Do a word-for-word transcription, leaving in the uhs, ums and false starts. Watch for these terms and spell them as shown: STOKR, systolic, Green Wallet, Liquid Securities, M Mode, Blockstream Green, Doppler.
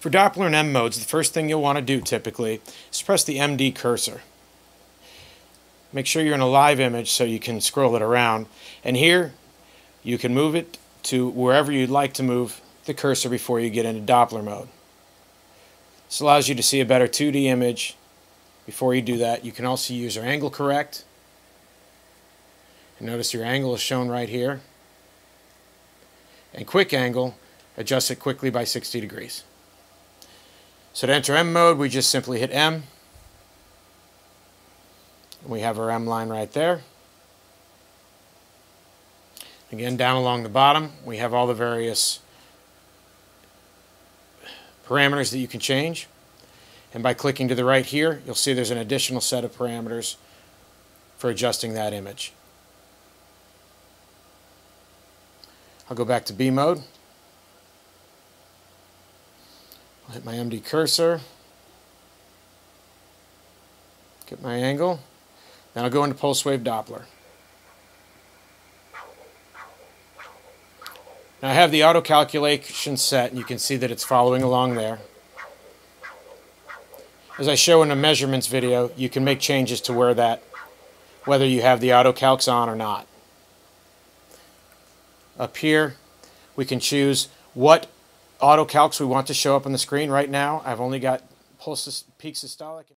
For Doppler and M modes, the first thing you'll want to do typically is press the M D cursor. Make sure you're in a live image so you can scroll it around. And here you can move it to wherever you'd like to move the cursor before you get into Doppler mode. This allows you to see a better two D image. Before you do that, you can also use your angle correct. And notice your angle is shown right here. And quick angle, adjust it quickly by sixty degrees. So to enter M mode, we just simply hit M. We have our M line right there. Again, down along the bottom, we have all the various parameters that you can change. And by clicking to the right here, you'll see there's an additional set of parameters for adjusting that image. I'll go back to B mode. I'll hit my M D cursor. Get my angle. Then I'll go into pulse wave Doppler. Now I have the auto calculation set, and you can see that it's following along there. As I show in a measurements video, you can make changes to where that, whether you have the auto calcs on or not. Up here, we can choose what auto calcs we want to show up on the screen. Right now, I've only got pulse peak systolic.